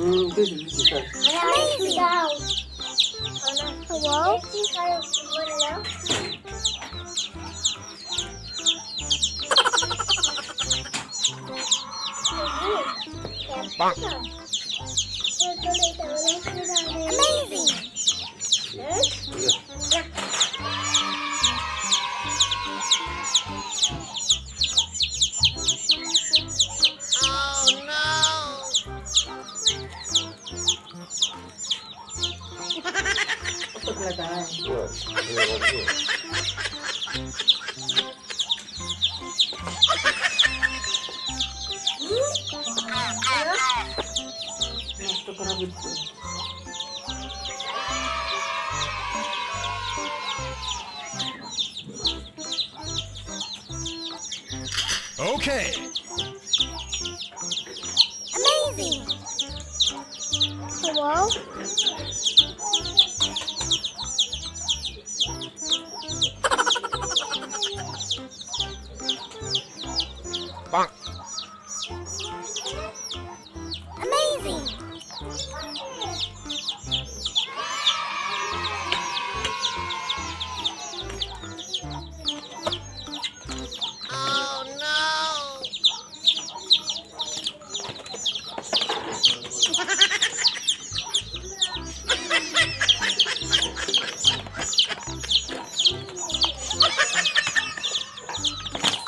This is the side. Hello? Amazing! Okay. Amazing. Hello. No. Hello? Amazing! Hello? Amazing! No. Hello? Amazing! No.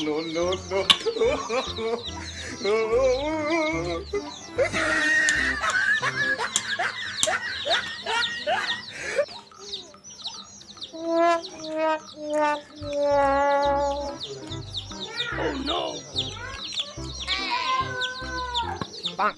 Oh no. Bonk.